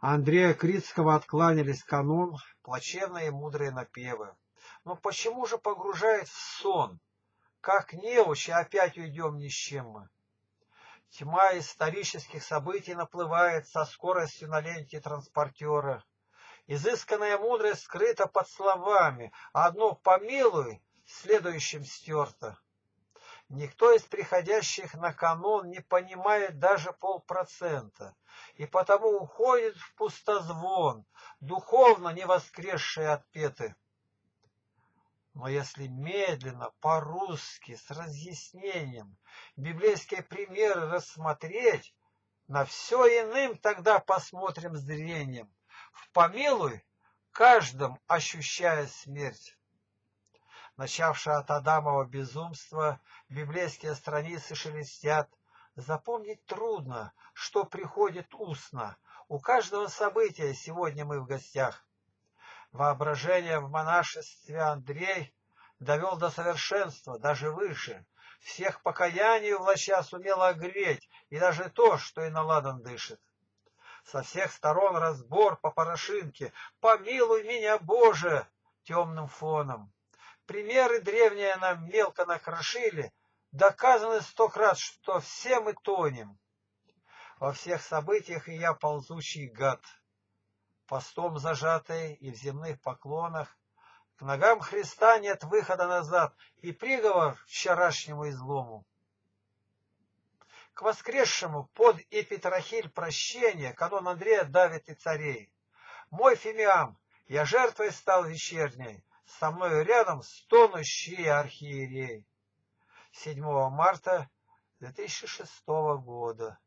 Андрея Критского откланялись канун плачевные и мудрые напевы. Но почему же погружает в сон? Как неучи опять уйдем ни с чем мы. Тьма исторических событий наплывает со скоростью на ленте транспортера. Изысканная мудрость скрыта под словами, а одно «помилуй» следующим стерто. Никто из приходящих на канон не понимает даже 0,5%, и потому уходит в пустозвон, духовно не воскресшие отпеты. Но если медленно, по-русски, с разъяснением, библейские примеры рассмотреть, на все иным тогда посмотрим зрением. В «помилуй» каждым ощущая смерть. Начавшая от Адамова безумства, библейские страницы шелестят. Запомнить трудно, что приходит устно. У каждого события сегодня мы в гостях. Воображение в монашестве Андрей довел до совершенства, даже выше. Всех покаяний в лоща сумел огреть, и даже то, что и наладан дышит. Со всех сторон разбор по порошинке. «Помилуй меня, Боже!» темным фоном. Примеры древние нам мелко накрошили, доказано 100 раз, что все мы тонем. Во всех событиях и я ползучий гад, постом зажатый и в земных поклонах. К ногам Христа нет выхода назад, и приговор вчерашнему излому. К воскресшему под епитрахиль прощения канон Андрея давит и царей. Мой Фимиам, я жертвой стал вечерней, со мною рядом стонущие архиерей. 7 марта 2006 года.